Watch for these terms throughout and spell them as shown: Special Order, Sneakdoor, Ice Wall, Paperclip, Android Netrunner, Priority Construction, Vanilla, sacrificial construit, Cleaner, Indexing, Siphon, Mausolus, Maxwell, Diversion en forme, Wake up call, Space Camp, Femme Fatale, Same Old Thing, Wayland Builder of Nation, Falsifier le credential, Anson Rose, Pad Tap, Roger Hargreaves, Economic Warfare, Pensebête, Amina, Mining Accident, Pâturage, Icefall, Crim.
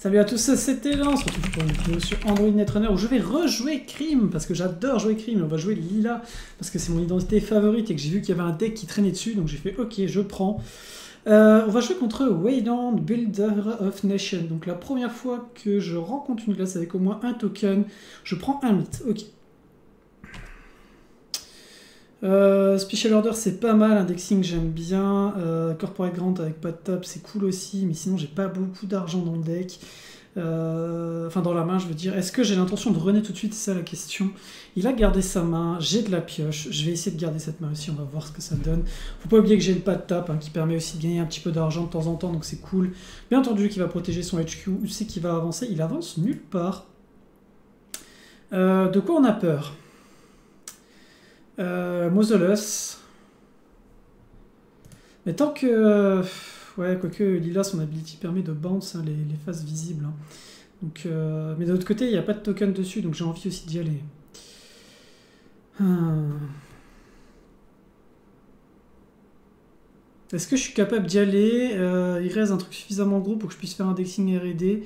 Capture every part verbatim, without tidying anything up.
Salut à tous, c'était Leela, on se retrouve pour une vidéo sur Android Netrunner où je vais rejouer Crim parce que j'adore jouer Crim. On va jouer Leela parce que c'est mon identité favorite et que j'ai vu qu'il y avait un deck qui traînait dessus, donc j'ai fait ok, je prends. Euh, on va jouer contre Wayland, Builder of Nation. Donc la première fois que je rencontre une classe avec au moins un token, je prends un mythe. Ok. Euh, Special Order c'est pas mal, Indexing j'aime bien, euh, Corporate Grant avec Pad Tap c'est cool aussi, mais sinon j'ai pas beaucoup d'argent dans le deck, euh, enfin dans la main je veux dire. Est-ce que j'ai l'intention de runner tout de suite, c'est ça la question. Il a gardé sa main, j'ai de la pioche, je vais essayer de garder cette main aussi, on va voir ce que ça donne. Faut pas oublier que j'ai le Pad Tap hein, qui permet aussi de gagner un petit peu d'argent de temps en temps, donc c'est cool. Bien entendu qu'il va protéger son H Q, où c'est qu'il va avancer, il avance nulle part. Euh, de quoi on a peur? Euh, Mausolus. Mais tant que... Euh, ouais, quoique Leela, son ability permet de bounce hein, les, les faces visibles. Hein. Donc, euh, mais de l'autre côté, il n'y a pas de token dessus, donc j'ai envie aussi d'y aller. Hum. Est-ce que je suis capable d'y aller? euh, Il reste un truc suffisamment gros pour que je puisse faire un indexing R et D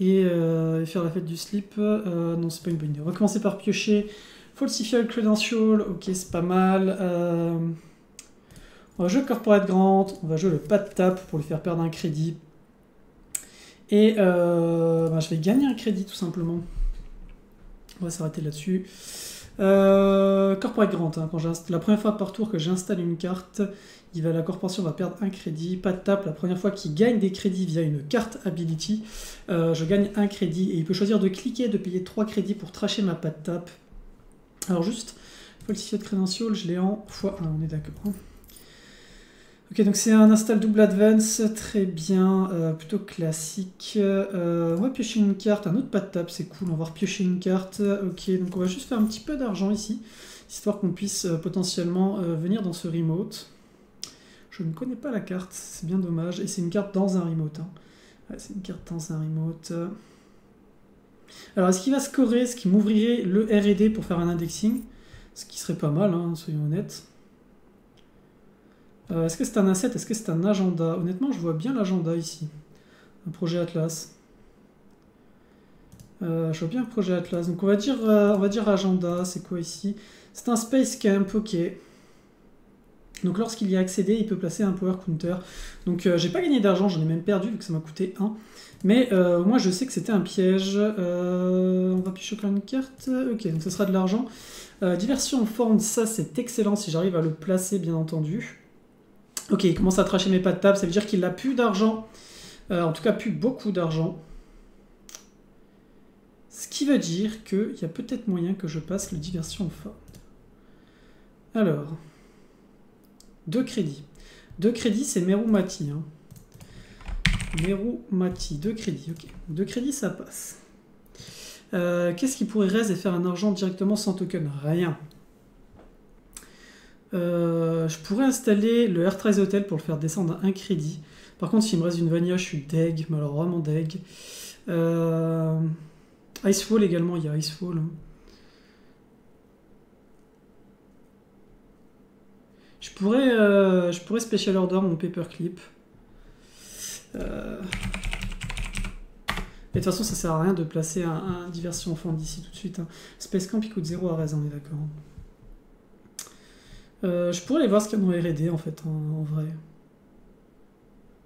et, euh, et faire la fête du slip. Euh, non, c'est pas une bonne idée. On va commencer par piocher. Falsifier le credential, ok c'est pas mal. Euh, on va jouer Corporate Grant, on va jouer le Pad Tap pour lui faire perdre un crédit. Et euh, bah, je vais gagner un crédit tout simplement. On va s'arrêter là-dessus. Euh, Corporate Grant, hein, quand la première fois par tour que j'installe une carte, il va, la corporation va perdre un crédit. Pad Tap, la première fois qu'il gagne des crédits via une carte ability, euh, je gagne un crédit. Et il peut choisir de cliquer, de payer trois crédits pour tracher ma Pad Tap. Alors juste, falsifier de credential, je l'ai en fois un, on est d'accord. Ok, donc c'est un install double advance, très bien, euh, plutôt classique. Euh, on va piocher une carte, un autre Pad Tap, c'est cool, on va repiocher une carte. Ok, donc on va juste faire un petit peu d'argent ici, histoire qu'on puisse euh, potentiellement euh, venir dans ce remote. Je ne connais pas la carte, c'est bien dommage, et c'est une carte dans un remote. Hein. Ouais, c'est une carte dans un remote... Alors, est-ce qu'il va scorer, est-ce qu'il m'ouvrirait le R et D pour faire un indexing? Ce qui serait pas mal, hein, soyons honnêtes. Euh, est-ce que c'est un asset? Est-ce que c'est un agenda? Honnêtement, je vois bien l'agenda ici. Un projet Atlas. Euh, je vois bien un projet Atlas. Donc, on va dire, euh, on va dire agenda. C'est quoi ici? C'est un Space Camp, ok. Donc, lorsqu'il y a accédé, il peut placer un Power Counter. Donc, euh, j'ai pas gagné d'argent, j'en ai même perdu, vu que ça m'a coûté un. Mais euh, moi je sais que c'était un piège. Euh, on va piocher encore une carte. Ok, donc ce sera de l'argent. Euh, Diversion en forme, ça c'est excellent si j'arrive à le placer, bien entendu. Ok, il commence à tracher mes Pad Tap, ça veut dire qu'il n'a plus d'argent. Euh, en tout cas, plus beaucoup d'argent. Ce qui veut dire qu'il y a peut-être moyen que je passe le diversion en forme. Alors, deux crédits. Deux crédits, c'est Merumati. Hein. Mero Mati, deux crédits, ok. deux crédits, ça passe. Euh, Qu'est-ce qui pourrait raise et faire un argent directement sans token? Rien. Euh, je pourrais installer le Earthrise Hotel pour le faire descendre à un crédit. Par contre, s'il me reste une vanilla, je suis deg, mais alors vraiment deg. Euh, Icefall également, il y a Icefall. Hein. Je pourrais, euh, je pourrais Special Order mon Paperclip. Euh... Et de toute façon, ça sert à rien de placer un, un diversion en forme d'ici tout de suite. Hein. Space Camp il coûte zéro à raison, on est d'accord. Euh, je pourrais aller voir ce qu'il y a dans R et D en fait, en, en vrai.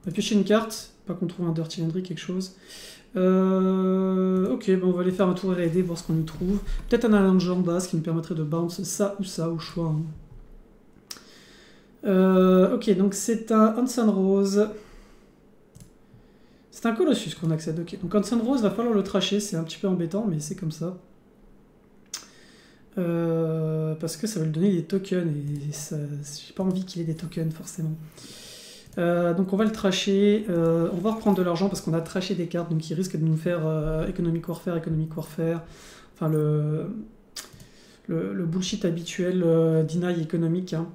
On va piocher une carte, pas qu'on trouve un Dirty Laundry, quelque chose. Euh... Ok, bon, on va aller faire un tour R et D, voir ce qu'on y trouve. Peut-être un agenda, ce qui me permettrait de bounce ça ou ça au choix. Hein. Euh... Ok, donc c'est un Anson Rose. C'est un Colossus qu'on accède, ok. Donc Anson Rose, va falloir le tracher, c'est un petit peu embêtant, mais c'est comme ça. Euh, parce que ça va lui donner des tokens, et j'ai pas envie qu'il ait des tokens, forcément. Euh, donc on va le tracher, euh, on va reprendre de l'argent parce qu'on a traché des cartes, donc il risque de nous faire euh, Economic Warfare, Economic Warfare, enfin le, le, le bullshit habituel euh, deny économique, hein.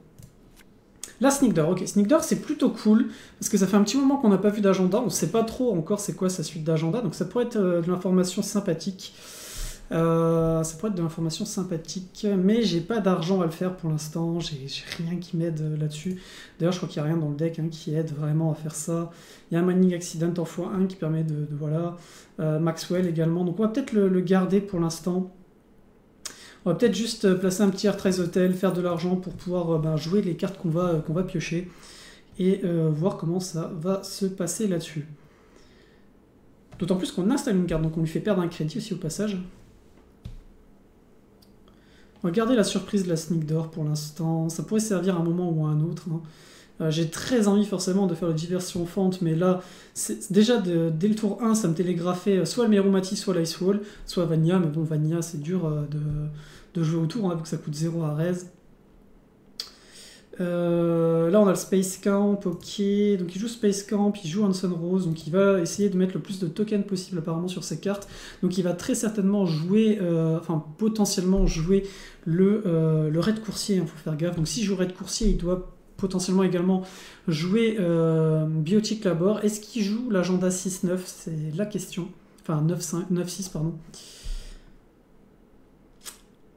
Là, Sneakdoor, ok. Sneakdoor, c'est plutôt cool, parce que ça fait un petit moment qu'on n'a pas vu d'agenda, on ne sait pas trop encore c'est quoi sa suite d'agenda, donc ça pourrait être euh, de l'information sympathique. Euh, ça pourrait être de l'information sympathique, mais j'ai pas d'argent à le faire pour l'instant, j'ai rien qui m'aide là-dessus. D'ailleurs, je crois qu'il n'y a rien dans le deck hein, qui aide vraiment à faire ça. Il y a un Mining Accident en fois un qui permet de... de voilà. Euh, Maxwell également, donc on va peut-être le, le garder pour l'instant. On va peut-être juste placer un petit Earthrise Hotel, faire de l'argent pour pouvoir euh, ben, jouer les cartes qu'on va, euh, qu'on va piocher et euh, voir comment ça va se passer là-dessus. D'autant plus qu'on installe une carte, donc on lui fait perdre un crédit aussi au passage. On va garder la surprise de la Sneakdoor pour l'instant. Ça pourrait servir à un moment ou à un autre. Hein. Euh, j'ai très envie forcément de faire le diversion fente, mais là, déjà de, dès le tour un, ça me télégraphait soit le Merumati, soit l'Ice Wall, soit Vanilla. Mais bon, Vanilla, c'est dur de, de jouer autour, hein, vu que ça coûte zéro à raise. Euh, là on a le Space Camp, ok, donc il joue Space Camp, il joue Anson Rose, donc il va essayer de mettre le plus de tokens possible apparemment sur ses cartes, donc il va très certainement jouer, euh, enfin potentiellement jouer le, euh, le raid coursier, il hein, faut faire gaffe, donc s'il joue raid coursier il doit potentiellement également jouer euh, Biotic Labor, est-ce qu'il joue l'agenda six neuf, c'est la question, enfin neuf six pardon,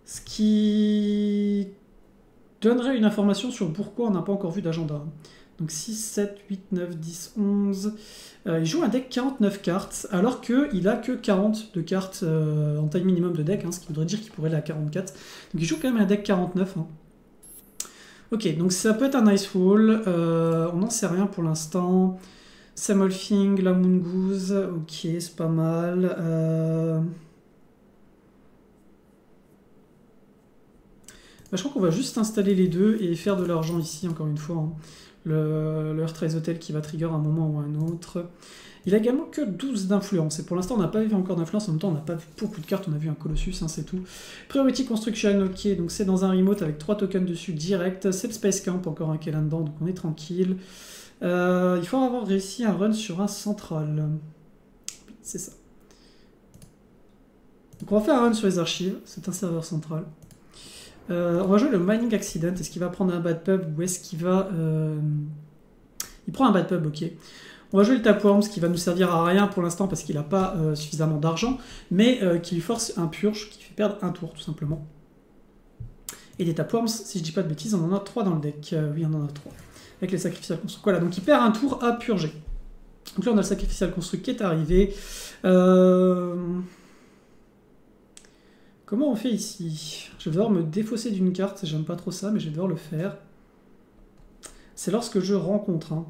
ce qui... Je donnerai une information sur pourquoi on n'a pas encore vu d'agenda. Donc six, sept, huit, neuf, dix, onze. Euh, il joue un deck quarante-neuf cartes, alors qu'il a que quarante de cartes euh, en taille minimum de deck, hein, ce qui voudrait dire qu'il pourrait aller à quarante-quatre. Donc il joue quand même un deck quarante-neuf. Hein. Ok, donc ça peut être un Ice Wall. Euh, on n'en sait rien pour l'instant. Same Old Thing, la Mongoose. Ok, c'est pas mal. Euh... Je crois qu'on va juste installer les deux et faire de l'argent ici, encore une fois. Hein. Le, le Earthrise Hotel qui va trigger à un moment ou à un autre. Il a également que douze d'influence. Et pour l'instant, on n'a pas vu encore d'influence. En même temps, on n'a pas vu beaucoup de cartes. On a vu un Colossus, hein, c'est tout. Priority Construction, ok. Donc c'est dans un remote avec trois tokens dessus direct. C'est le Space Camp, encore un qui est là-dedans. Donc on est tranquille. Euh, il faut avoir réussi un run sur un central. Oui, c'est ça. Donc on va faire un run sur les archives. C'est un serveur central. Euh, on va jouer le Mining Accident, est-ce qu'il va prendre un bad pub ou est-ce qu'il va... Euh... Il prend un bad pub, ok. On va jouer le Tapworms qui va nous servir à rien pour l'instant parce qu'il n'a pas euh, suffisamment d'argent, mais euh, qui lui force un purge qui fait perdre un tour tout simplement. Et des Tapworms, si je dis pas de bêtises, on en a trois dans le deck. Euh, oui, on en a trois. Avec les sacrificial construits. Voilà, donc il perd un tour à purger. Donc là on a le sacrificial construit qui est arrivé. Euh... Comment on fait ici? Je vais devoir me défausser d'une carte, j'aime pas trop ça, mais je vais devoir le faire. C'est lorsque je rencontre. Hein.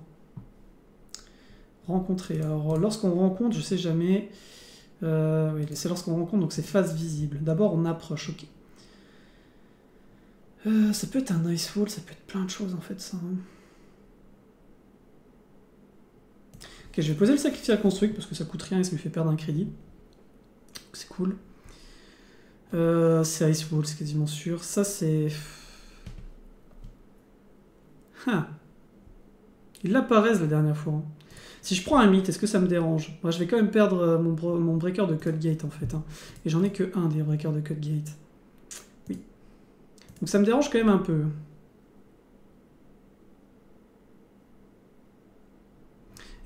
Rencontrer. Alors, lorsqu'on rencontre, je sais jamais... Euh, oui, c'est lorsqu'on rencontre, donc c'est face visible. D'abord, on approche, ok. Euh, ça peut être un Ice Wall, ça peut être plein de choses, en fait, ça. Hein. Ok, je vais poser le sacrifice à construire, parce que ça coûte rien et ça me fait perdre un crédit. C'est cool. Euh, c'est Ice Wall, c'est quasiment sûr. Ça, c'est... Huh. Il l'apparaissent la dernière fois. Hein. Si je prends un mythe, est-ce que ça me dérange? Moi, je vais quand même perdre mon, bre mon breaker de Cut Gate, en fait. Hein. Et j'en ai que un des breakers de Cut Gate. Oui. Donc ça me dérange quand même un peu.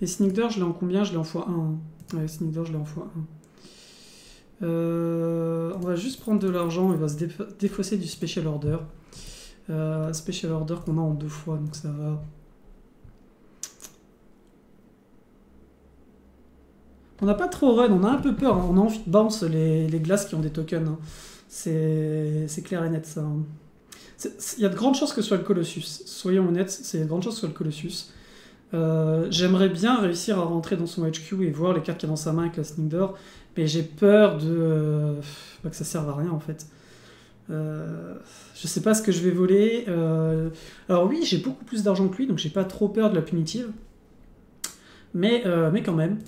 Et Sneakdoor, je l'ai en combien? Je l'ai en fois un. Hein. Ouais, Sneakdoor, je l'ai en fois un. Euh, on va juste prendre de l'argent et on va se dé défausser du Special Order. Euh, Special Order qu'on a en deux fois, donc ça va. On n'a pas trop run, on a un peu peur, hein. On a envie de bounce les, les glaces qui ont des tokens. Hein. C'est clair et net ça. Il hein. y a de grandes chances que ce soit le Colossus, soyons honnêtes, c'est de grandes chances que ce soit le Colossus. Euh, j'aimerais bien réussir à rentrer dans son H Q et voir les cartes qu'il y a dans sa main avec la Sneakdoor, mais j'ai peur de euh, que ça serve à rien en fait. Euh, je sais pas ce que je vais voler. Euh, alors oui, j'ai beaucoup plus d'argent que lui, donc j'ai pas trop peur de la punitive. Mais, euh, mais quand même,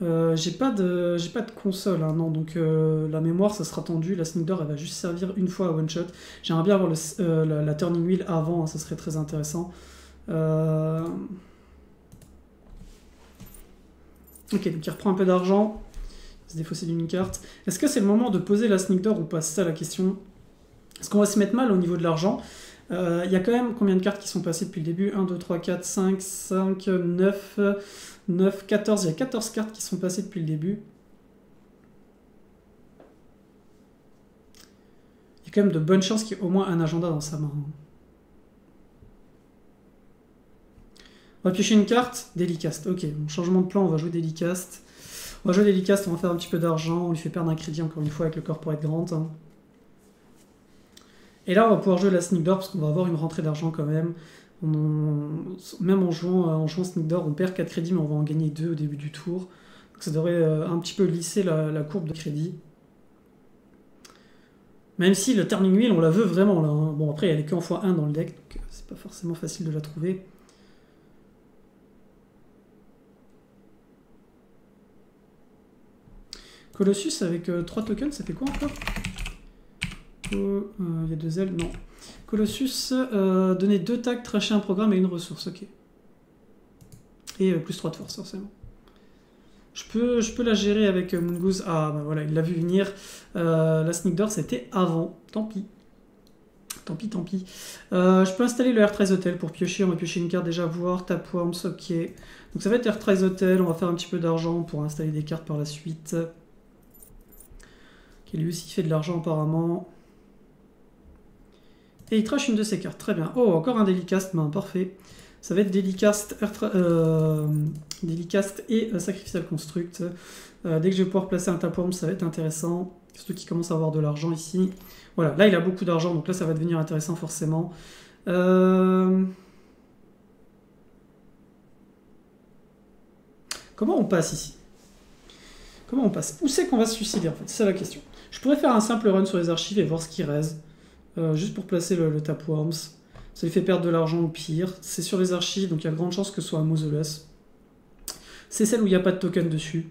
euh, j'ai pas de j'ai pas de console, hein, non. Donc euh, la mémoire, ça sera tendu. La Sneakdoor, elle va juste servir une fois à one shot. J'aimerais bien avoir le, euh, la, la Turning Wheel avant, hein, ça serait très intéressant. Euh... Ok, donc il reprend un peu d'argent, il se défausse d'une carte. Est-ce que c'est le moment de poser la Sneakdoor ou pas? C'est ça la question. Est-ce qu'on va se mettre mal au niveau de l'argent? Il euh, y a quand même combien de cartes qui sont passées depuis le début? un, deux, trois, quatre, cinq, cinq, neuf, neuf, quatorze. Il y a quatorze cartes qui sont passées depuis le début. Il y a quand même de bonnes chances qu'il y ait au moins un agenda dans sa main. On va piocher une carte, Delicast. Ok, bon, changement de plan, on va jouer Delicast. On va jouer Delicast, on va faire un petit peu d'argent, on lui fait perdre un crédit encore une fois avec le Corporate Grant. Hein. Et là, on va pouvoir jouer la Sneakdoor parce qu'on va avoir une rentrée d'argent quand même. On, même en jouant, en jouant Sneakdoor, on perd quatre crédits, mais on va en gagner deux au début du tour. Donc ça devrait un petit peu lisser la, la courbe de crédit. Même si le Turning Wheel, on la veut vraiment là. Hein. Bon, après, elle est qu'en fois un dans le deck, donc c'est pas forcément facile de la trouver. Colossus avec euh, trois tokens, ça fait quoi encore? Il oh, euh, y a deux ailes, non. Colossus, euh, donner deux tags, tracher un programme et une ressource, ok. Et euh, plus trois de force, forcément. Je peux, je peux la gérer avec euh, Mongoose. Ah, bah voilà, il l'a vu venir. Euh, la Sneakdoor, c'était avant. Tant pis. Tant pis, tant pis. Euh, je peux installer le Earthrise Hotel pour piocher. On va piocher une carte déjà voir. Tapworms, ok. Donc ça va être Earthrise Hotel. On va faire un petit peu d'argent pour installer des cartes par la suite. Et lui aussi fait de l'argent apparemment. Et il trash une de ses cartes. Très bien. Oh, encore un Delicast. Ben, parfait. Ça va être Delicast, euh, Delicast et euh, sacrificial construit. Euh, dès que je vais pouvoir placer un Tapworm, ça va être intéressant. Surtout qu'il commence à avoir de l'argent ici. Voilà. Là, il a beaucoup d'argent. Donc là, ça va devenir intéressant forcément. Euh... Comment on passe ici? Comment on passe? Où c'est qu'on va se suicider en fait? C'est la question. Je pourrais faire un simple run sur les archives et voir ce qui reste. Euh, juste pour placer le, le Tapworms. Ça lui fait perdre de l'argent au pire. C'est sur les archives, donc il y a grande chance que ce soit un Mausolus. C'est celle où il n'y a pas de token dessus.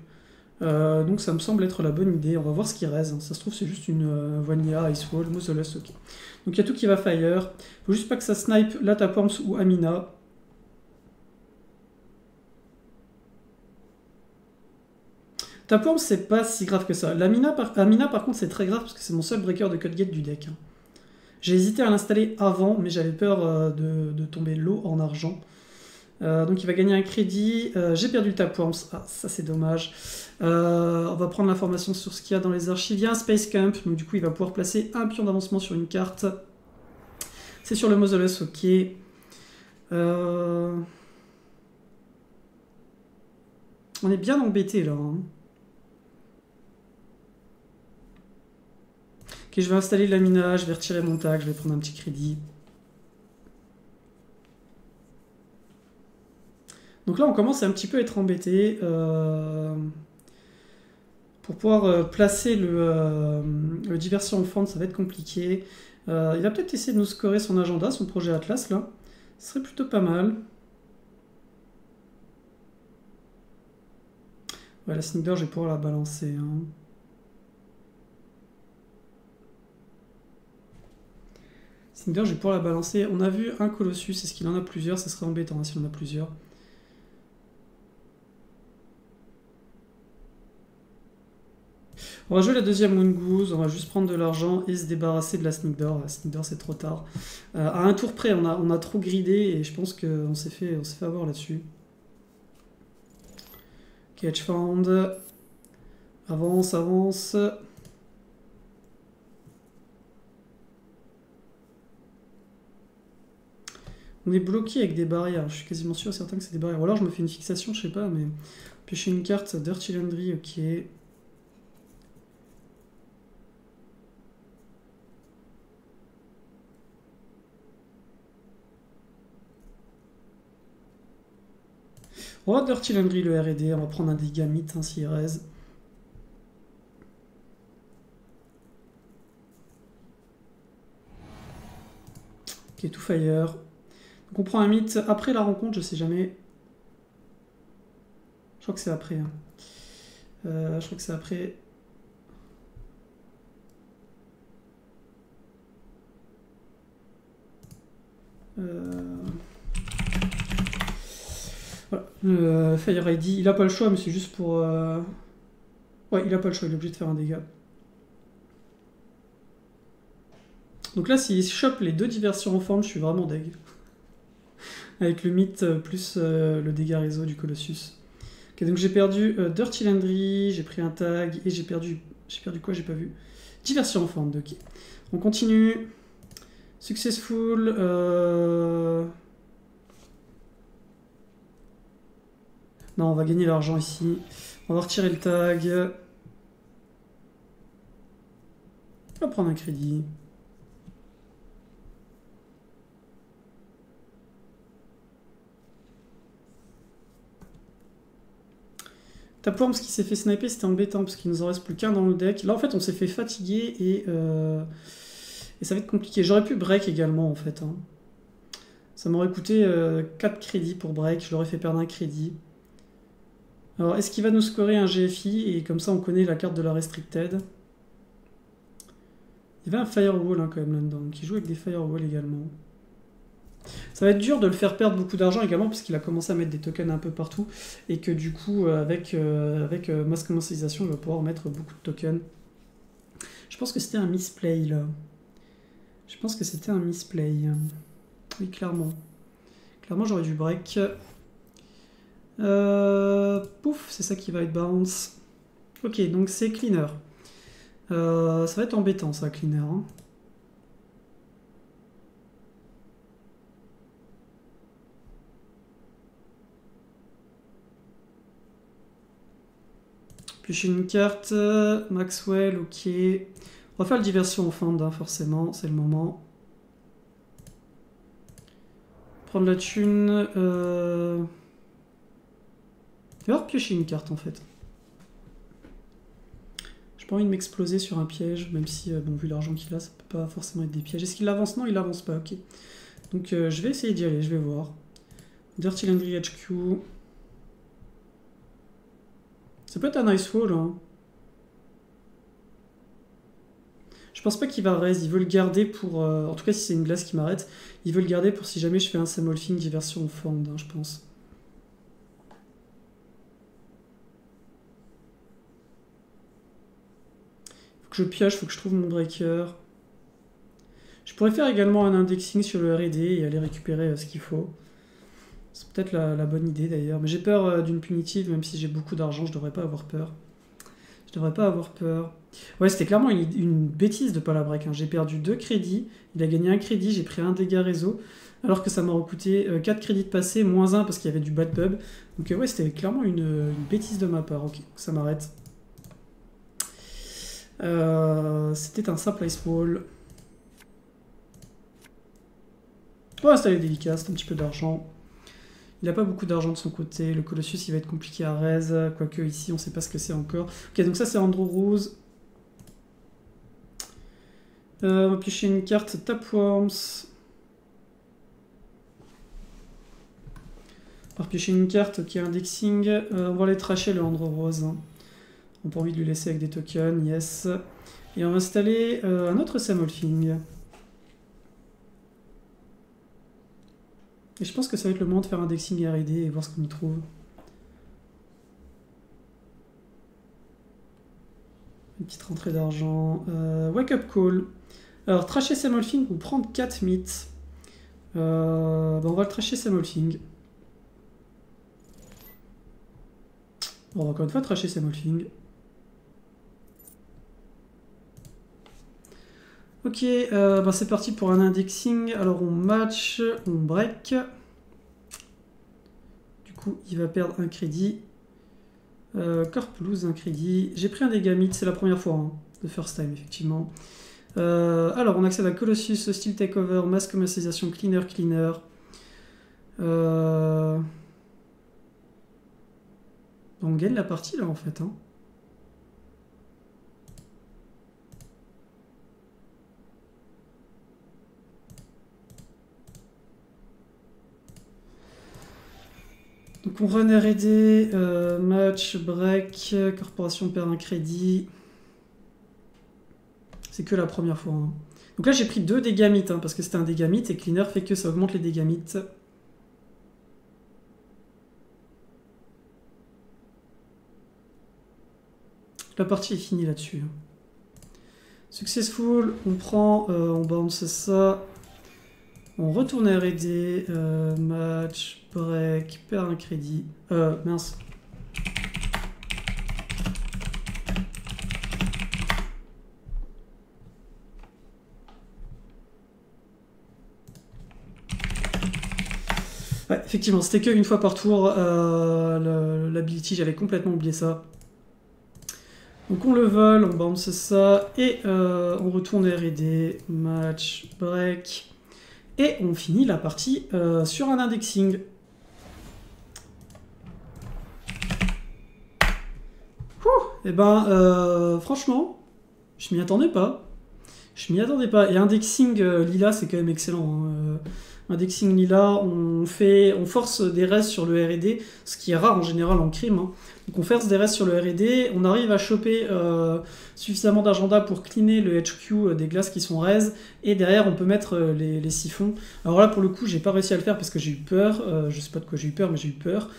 Euh, donc ça me semble être la bonne idée. On va voir ce qui reste. Ça se trouve, c'est juste une euh, Vanilla, Ice Wall, Mausolus, ok. Donc il y a tout qui va fire. Il faut juste pas que ça snipe la Tapworms ou Amina. Tapworm, c'est pas si grave que ça. L'Amina, par... Amina, par contre, c'est très grave parce que c'est mon seul breaker de code gate du deck. J'ai hésité à l'installer avant, mais j'avais peur de, de tomber l'eau en argent. Euh, donc il va gagner un crédit. Euh, J'ai perdu le Tapworms. Ah, ça c'est dommage. Euh, on va prendre l'information sur ce qu'il y a dans les archives. Il y a un Space Camp, donc du coup il va pouvoir placer un pion d'avancement sur une carte. C'est sur le Mausolus, ok. Euh... On est bien embêté là. Hein. Ok, je vais installer l'Amina, je vais retirer mon tag, je vais prendre un petit crédit. Donc là, on commence à un petit peu être embêté. Euh, pour pouvoir euh, placer le, euh, le Diversion en forme, ça va être compliqué. Euh, il va peut-être essayer de nous scorer son agenda, son projet Atlas, là. Ce serait plutôt pas mal. Ouais, la Sneakdoor, je vais pouvoir la balancer. Hein. Sneakdoor, je vais pouvoir la balancer. On a vu un Colossus, est-ce qu'il en a plusieurs? Ça serait embêtant hein, si on en a plusieurs. On va jouer la deuxième Mongoose, on va juste prendre de l'argent et se débarrasser de la Sneakdoor. La Sneakdoor, c'est trop tard. Euh, à un tour près, on a, on a trop gridé et je pense qu'on s'est fait, on s'est fait avoir là-dessus. Catch found. Avance, avance. On est bloqué avec des barrières, je suis quasiment sûr et certain que c'est des barrières. Ou alors je me fais une fixation, je sais pas, mais... Piocher une carte, Dirty Laundry, ok. On va Dirty Laundry, le R et D, on va prendre un des gamites, hein, s'il reste. Ok, tout fire. Donc on prend un mythe après la rencontre, je sais jamais. Je crois que c'est après. Hein. Euh, je crois que c'est après. Euh... Voilà. Euh, Fire I D, il a pas le choix, mais c'est juste pour... Euh... Ouais, il a pas le choix, il est obligé de faire un dégât. Donc là, s'il chope les deux diversions en forme, je suis vraiment deg. Avec le mythe plus euh, le dégât réseau du Colossus. Ok, donc j'ai perdu euh, Dirty Laundry, j'ai pris un tag, et j'ai perdu... J'ai perdu quoi? J'ai pas vu. Diversion en forme, ok. On continue. Successful. Euh... Non, on va gagner l'argent ici. On va retirer le tag. On va prendre un crédit. Tapworms qui s'est fait sniper, c'était embêtant parce qu'il nous en reste plus qu'un dans le deck. Là en fait on s'est fait fatiguer et, euh, et ça va être compliqué. J'aurais pu break également en fait. Hein. Ça m'aurait coûté euh, quatre crédits pour break, je l'aurais fait perdre un crédit. Alors est-ce qu'il va nous scorer un G F I et comme ça on connaît la carte de la Restricted. Il y avait un Firewall hein, quand même là-dedans, qui joue avec des Firewall également. Ça va être dur de le faire perdre beaucoup d'argent également parce qu'il a commencé à mettre des tokens un peu partout et que du coup avec, euh, avec euh, mass commercialisation il va pouvoir mettre beaucoup de tokens. Je pense que c'était un misplay là. Je pense que c'était un misplay. Oui clairement. Clairement j'aurais dû break. Euh, pouf, c'est ça qui va être bounce. Ok donc c'est cleaner. Euh, ça va être embêtant ça cleaner. Hein. Piocher une carte, Maxwell, ok. On va faire le diversion en fin, hein, forcément, c'est le moment. Prendre la thune. Euh... Il va repiocher une carte en fait. J'ai pas envie de m'exploser sur un piège, même si, euh, bon, vu l'argent qu'il a, ça peut pas forcément être des pièges. Est-ce qu'il avance? Non, il avance pas, ok. Donc euh, je vais essayer d'y aller, je vais voir. Dirty Laundry H Q. Ça peut être un Ice Wall. Hein. Je pense pas qu'il va raise. Il veut le garder pour... Euh, en tout cas, si c'est une glace qui m'arrête, il veut le garder pour si jamais je fais un Same Old Thing diversion en forme, hein, je pense. Faut que je pioche, faut que je trouve mon breaker. Je pourrais faire également un indexing sur le R et D et aller récupérer euh, ce qu'il faut. C'est peut-être la, la bonne idée d'ailleurs. Mais j'ai peur euh, d'une punitive, même si j'ai beaucoup d'argent, je devrais pas avoir peur. Je devrais pas avoir peur. Ouais, c'était clairement une, une bêtise de pas la break. Hein. J'ai perdu deux crédits, il a gagné un crédit, j'ai pris un dégât réseau, alors que ça m'a coûté euh, quatre crédits de passé, moins un parce qu'il y avait du bad pub. Donc euh, ouais, c'était clairement une, une bêtise de ma part. Ok, ça m'arrête. Euh, c'était un simple ice wall. On va installer Delicast, un petit peu d'argent. Il n'a pas beaucoup d'argent de son côté. Le Colossus, il va être compliqué à raise. Quoique, ici, on ne sait pas ce que c'est encore. Ok, donc ça, c'est Andrew Rose. Euh, on va piocher une carte Tapworms. On va piocher une carte qui est indexing. Euh, on va aller tracher le Andrew Rose. Hein. On n'a pas envie de le laisser avec des tokens. Yes. Et on va installer euh, un autre Same Old Thing. Et je pense que ça va être le moment de faire un indexing R et D et voir ce qu'on y trouve. Une petite rentrée d'argent. Euh, wake up call. Alors, trasher Same Old Thing ou prendre quatre mythes. Euh, ben on va le trasher Same Old Thing. Bon, on va encore une fois trasher Same Old Thing. Ok, euh, bah c'est parti pour un indexing. Alors on match, on break. Du coup, il va perdre un crédit. Euh, Corp lose un crédit. J'ai pris un dégât mythe, c'est la première fois, hein, the first time, effectivement. Euh, alors on accède à Colossus, Hostile Takeover, Mass Commercialisation, Cleaner, Cleaner. Euh... On gagne la partie là en fait. Hein. Donc on run R et D, euh, match, break, corporation perd un crédit. C'est que la première fois. Hein. Donc là j'ai pris deux dégâts mythes, hein, parce que c'était un dégât mythe et cleaner fait que ça augmente les dégâts mythes. La partie est finie là-dessus. Successful, on prend, euh, on bounce ça. On retourne à R et D, euh, match, break, perd un crédit. Euh, mince. Ouais, effectivement, c'était que une fois par tour. Euh, l'ability, j'avais complètement oublié ça. Donc on le vole, on bounce ça, et euh, on retourne R et D, match, break, et on finit la partie euh, sur un indexing. Ouh, et ben, euh, franchement, je m'y attendais pas. Je m'y attendais pas. Et indexing euh, Leela, c'est quand même excellent. Hein. Euh, indexing Leela, on, fait, on force des restes sur le R et D, ce qui est rare en général en crime. Hein. Donc on force des restes sur le R et D, on arrive à choper euh, suffisamment d'agenda pour cleaner le H Q des glaces qui sont res, et derrière on peut mettre euh, les, les siphons. Alors là pour le coup j'ai pas réussi à le faire parce que j'ai eu peur, euh, je sais pas de quoi j'ai eu peur mais j'ai eu peur.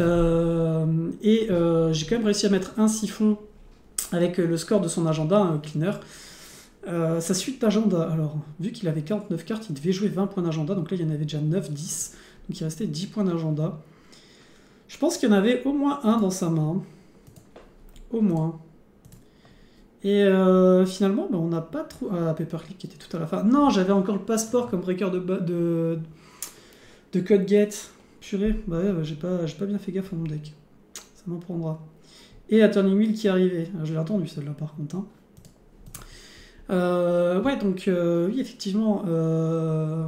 Euh, et euh, j'ai quand même réussi à mettre un siphon avec le score de son agenda, un cleaner. Euh, sa suite d'agenda, alors vu qu'il avait quarante-neuf cartes, il devait jouer vingt points d'agenda, donc là il y en avait déjà neuf, dix, donc il restait dix points d'agenda. Je pense qu'il y en avait au moins un dans sa main. Au moins. Et euh, finalement, ben on n'a pas trop... Ah, Paperclip qui était tout à la fin. Non, j'avais encore le passeport comme breaker de, de, de code get. Purée, bah ouais, bah j'ai pas, j'ai pas bien fait gaffe à mon deck. Ça m'en prendra. Et la Turning Wheel qui arrivait. Je l'ai attendu celle-là par contre. Hein. Euh, ouais, donc euh, oui, effectivement... Euh...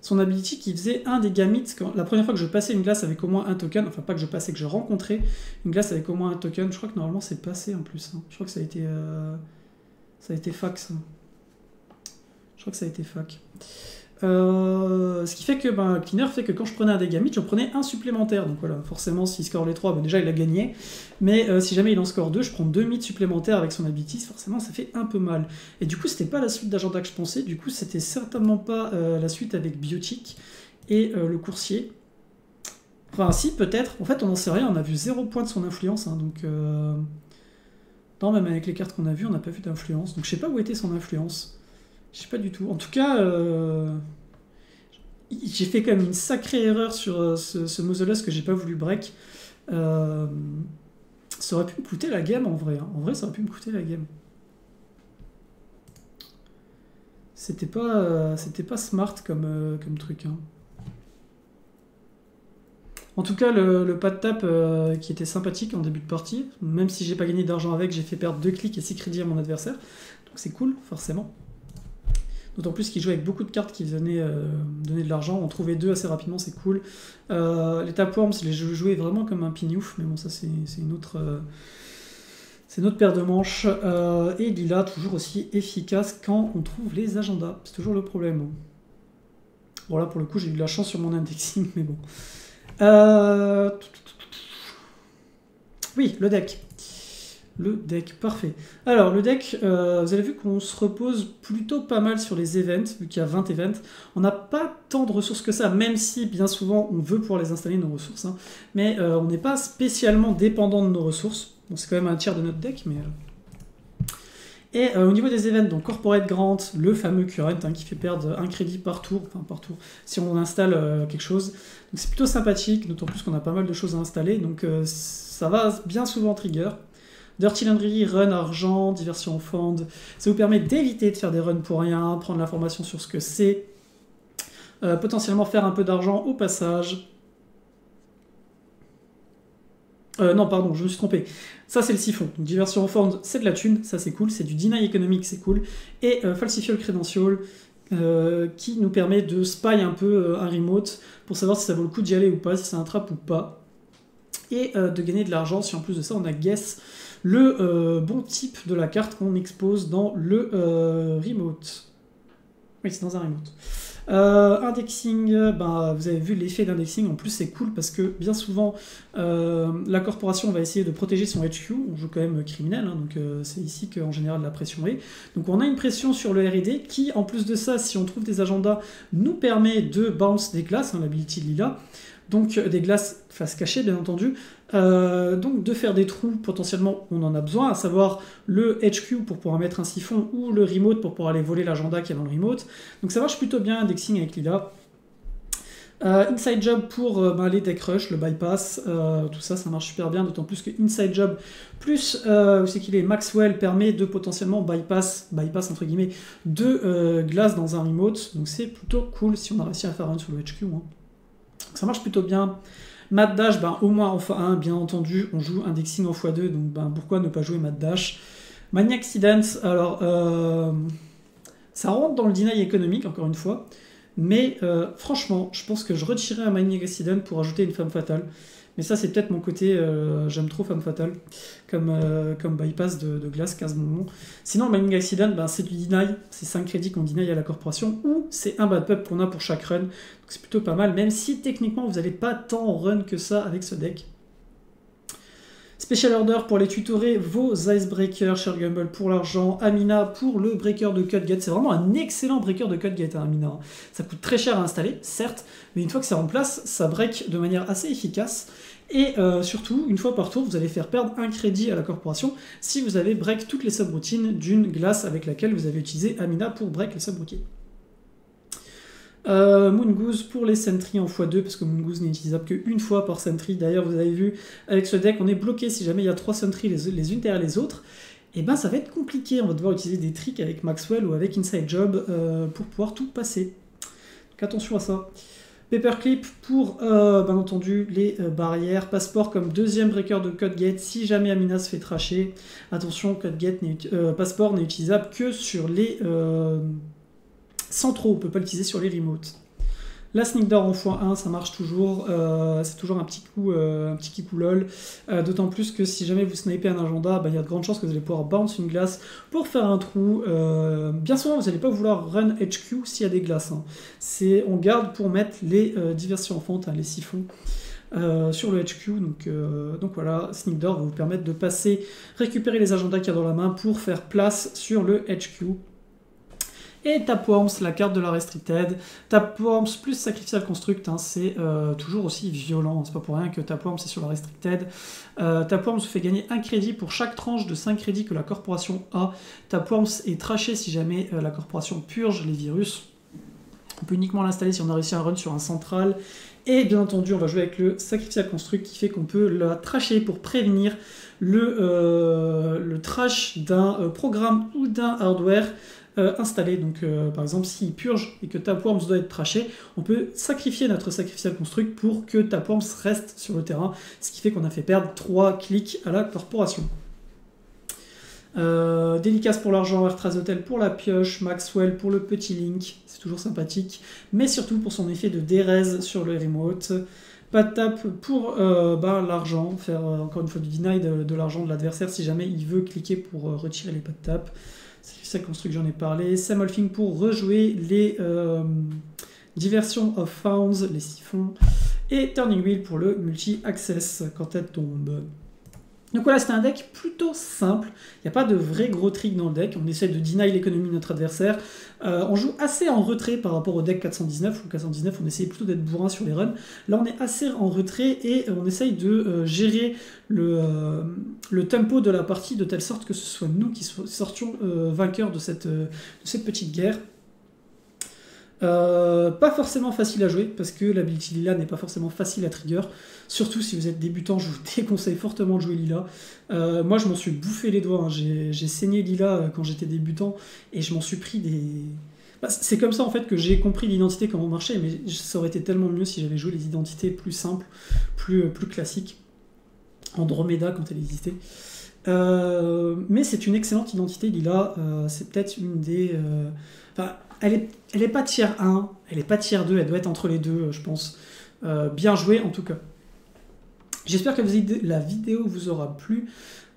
Son ability qui faisait un des gametes, quand, la première fois que je passais une glace avec au moins un token, enfin pas que je passais, que je rencontrais une glace avec au moins un token, je crois que normalement c'est passé en plus, hein. Je crois que ça a été euh, ça a été fac ça. Je crois que ça a été fac. Euh, ce qui fait que ben, Cleaner fait que quand je prenais un des gametes, je prenais un supplémentaire, donc voilà, forcément s'il score les trois, ben déjà il a gagné, mais euh, si jamais il en score deux, je prends deux mythes supplémentaires avec son ability, forcément ça fait un peu mal. Et du coup c'était pas la suite d'agenda que je pensais, du coup c'était certainement pas euh, la suite avec Biotic et euh, le coursier, enfin si peut-être, en fait on n'en sait rien, on a vu zéro point de son influence, hein, donc euh... non, même avec les cartes qu'on a vues on n'a pas vu d'influence, donc je sais pas où était son influence. Je sais pas du tout. En tout cas, euh, j'ai fait quand même une sacrée erreur sur ce, ce Mausolus que j'ai pas voulu break. Euh, ça aurait pu me coûter la game en vrai. Hein. En vrai, ça aurait pu me coûter la game. C'était pas, euh, c'était pas smart comme, euh, comme truc. Hein. En tout cas, le, le pad tap euh, qui était sympathique en début de partie. Même si j'ai pas gagné d'argent avec, j'ai fait perdre deux clics et six crédits à mon adversaire. Donc c'est cool, forcément. D'autant plus qu'il jouait avec beaucoup de cartes qui venaient euh, donner de l'argent. On trouvait deux assez rapidement, c'est cool. Euh, les Tapworms, je les jouais vraiment comme un pignouf, mais bon, ça c'est une autre euh, c'est une autre paire de manches. Euh, et Leela, toujours aussi efficace quand on trouve les agendas. C'est toujours le problème. Bon, là pour le coup, j'ai eu de la chance sur mon indexing, mais bon. Euh... Oui, le deck. Le deck, parfait. Alors, le deck, euh, vous avez vu qu'on se repose plutôt pas mal sur les events, vu qu'il y a vingt events. On n'a pas tant de ressources que ça, même si, bien souvent, on veut pouvoir les installer, nos ressources. Hein. Mais euh, on n'est pas spécialement dépendant de nos ressources. Bon, c'est quand même un tiers de notre deck, mais... Et euh, au niveau des events, donc Corporate Grant, le fameux Current, hein, qui fait perdre un crédit par tour, enfin par tour, si on installe euh, quelque chose. Donc c'est plutôt sympathique, d'autant plus qu'on a pas mal de choses à installer, donc euh, ça va bien souvent trigger. Dirty Laundry, run argent, diversion en forme, ça vous permet d'éviter de faire des runs pour rien, prendre l'information sur ce que c'est, euh, potentiellement faire un peu d'argent au passage. Euh, non, pardon, je me suis trompé. Ça, c'est le siphon. Donc, diversion en forme, c'est de la thune, ça c'est cool, c'est du deny économique, c'est cool. Et euh, falsifier le credential, euh, qui nous permet de spy un peu euh, un remote pour savoir si ça vaut le coup d'y aller ou pas, si c'est un trap ou pas. Et euh, de gagner de l'argent si en plus de ça on a guess le euh, bon type de la carte qu'on expose dans le euh, remote. Oui, c'est dans un remote. Euh, indexing, ben, vous avez vu l'effet d'indexing, en plus c'est cool parce que bien souvent euh, la corporation va essayer de protéger son H Q, on joue quand même criminel, hein, donc euh, c'est ici qu'en général la pression est. Donc on a une pression sur le R et D qui, en plus de ça, si on trouve des agendas, nous permet de bounce des glaces, hein, l'ability Leela. Donc des glaces face cachée bien entendu, euh, donc de faire des trous potentiellement on en a besoin, à savoir le H Q pour pouvoir mettre un siphon ou le remote pour pouvoir aller voler l'agenda qu'il y a dans le remote, donc ça marche plutôt bien indexing avec Leela. Euh, inside job pour euh, ben, les deck rush, le bypass, euh, tout ça, ça marche super bien, d'autant plus que inside job plus euh, c'est qu'il est Maxwell permet de potentiellement bypass, bypass entre guillemets, deux euh, glaces dans un remote, donc c'est plutôt cool si on a réussi à faire un sur le H Q. Hein. Ça marche plutôt bien. Mat dash, ben, au moins en fois un, bien entendu, on joue indexing en fois deux, donc ben, pourquoi ne pas jouer mat dash. Mining Accident, alors euh, ça rentre dans le deny économique, encore une fois, mais euh, franchement, je pense que je retirerai un Mining Accident pour ajouter une Femme Fatale. Mais ça, c'est peut-être mon côté, euh, j'aime trop Femme Fatale, comme, euh, comme bypass de, de glace, quinze moments. Sinon, Mining Accident, ben, c'est du deny, c'est cinq crédits qu'on deny à la corporation, ou c'est un bad pub qu'on a pour chaque run, donc c'est plutôt pas mal, même si techniquement, vous n'avez pas tant run que ça avec ce deck. Special Order pour les tutorer, vos Icebreakers, Cher Gumball pour l'argent, Amina pour le breaker de Cut Gate. C'est vraiment un excellent breaker de Cut Gate, hein, Amina. Ça coûte très cher à installer, certes, mais une fois que c'est en place, ça break de manière assez efficace. Et euh, surtout, une fois par tour, vous allez faire perdre un crédit à la corporation si vous avez break toutes les subroutines d'une glace avec laquelle vous avez utilisé Amina pour break les subroutines. Euh, Mongoose pour les sentries en fois deux parce que Mongoose n'est utilisable qu'une fois par sentry. D'ailleurs, vous avez vu, avec ce deck, on est bloqué si jamais il y a trois sentries les, les unes derrière les autres. Et ben ça va être compliqué, on va devoir utiliser des tricks avec Maxwell ou avec Inside Job euh, pour pouvoir tout passer. Donc attention à ça. Paperclip pour, euh, bien entendu, les euh, barrières. Passport comme deuxième breaker de Code Gate si jamais Amina se fait tracher. Attention, Code Gate euh, Passport n'est utilisable que sur les... Euh, sans trop, on peut pas l'utiliser sur les remotes. La Sneakdoor en fois un, ça marche toujours, euh, c'est toujours un petit coup, euh, un petit kipou lol, euh, d'autant plus que si jamais vous snipez un agenda, bah, y a de grandes chances que vous allez pouvoir bounce une glace pour faire un trou. Euh, bien souvent, vous n'allez pas vouloir run H Q s'il y a des glaces, hein. C'est, on garde pour mettre les euh, diversions enfantes, hein, les siphons, euh, sur le H Q, donc, euh, donc voilà, Sneakdoor va vous permettre de passer, récupérer les agendas qu'il y a dans la main pour faire place sur le H Q. Et Tapworms, la carte de la Restricted. Tapworms plus sacrificial construit, hein, c'est euh, toujours aussi violent. C'est pas pour rien que Tapworms est sur la Restricted. Euh, Tapworms vous fait gagner un crédit pour chaque tranche de cinq crédits que la corporation a. Tapworms est traché si jamais euh, la corporation purge les virus. On peut uniquement l'installer si on a réussi un run sur un central. Et bien entendu, on va jouer avec le sacrificial construct qui fait qu'on peut la trasher pour prévenir le, euh, le trash d'un euh, programme ou d'un hardware Euh, installé. Donc euh, par exemple, s'il purge et que Tapworms doit être traché, on peut sacrifier notre sacrificial construct pour que Tapworms reste sur le terrain, ce qui fait qu'on a fait perdre trois clics à la corporation. Euh, Delicast pour l'argent, Earthrise Hotel pour la pioche, Maxwell pour le petit link, c'est toujours sympathique, mais surtout pour son effet de dérèse sur le remote. Pad Tap pour euh, bah, l'argent, faire euh, encore une fois du deny de, de l'argent de l'adversaire si jamais il veut cliquer pour euh, retirer les Pad Tap. Sacrificial Construct, j'en ai parlé. Same Old Thing pour rejouer les euh, Diversions of Founds, les siphons. Et Turning Wheel pour le multi-access quand elle tombe. Donc voilà, c'était un deck plutôt simple. Il n'y a pas de vrai gros trick dans le deck. On essaie de deny l'économie de notre adversaire. Euh, on joue assez en retrait par rapport au deck quatre cent dix-neuf. Ou quatre cent dix-neuf, on essayait plutôt d'être bourrin sur les runs. Là, on est assez en retrait et on essaye de euh, gérer le, euh, le tempo de la partie de telle sorte que ce soit nous qui sortions euh, vainqueurs de cette, euh, de cette petite guerre. Euh, pas forcément facile à jouer parce que l'ability Leela n'est pas forcément facile à trigger, surtout si vous êtes débutant. Je vous déconseille fortement de jouer Leela. Euh, moi je m'en suis bouffé les doigts, hein. j'ai saigné Leela quand j'étais débutant et je m'en suis pris des... Bah, c'est comme ça en fait que j'ai compris l'identité, comment marchait, mais ça aurait été tellement mieux si j'avais joué les identités plus simples, plus, plus classiques, Andromeda quand elle existait. Euh, mais c'est une excellente identité Leela, euh, c'est peut-être une des... Euh... Enfin, Elle est, elle est pas tier un, elle est pas tier deux, elle doit être entre les deux, je pense. Euh, bien joué, en tout cas. J'espère que la vidéo vous aura plu.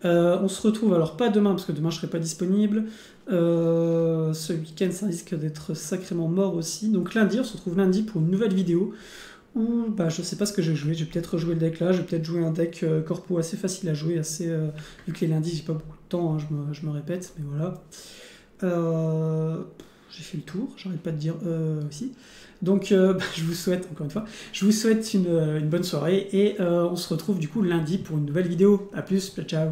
Euh, on se retrouve, alors pas demain, parce que demain je serai pas disponible. Euh, ce week-end, ça risque d'être sacrément mort aussi. Donc lundi, on se retrouve lundi pour une nouvelle vidéo. Où, bah, je sais pas ce que j'ai joué, je vais peut-être rejouer le deck là, je vais peut-être jouer un deck euh, corpo assez facile à jouer, assez, euh, vu que les lundis, j'ai pas beaucoup de temps, hein, je, me, je me répète, mais voilà. Euh... J'ai fait le tour, j'arrête pas de dire euh, aussi. Donc euh, bah, je vous souhaite, encore une fois, je vous souhaite une, une bonne soirée et euh, on se retrouve du coup lundi pour une nouvelle vidéo. A plus, ciao ciao.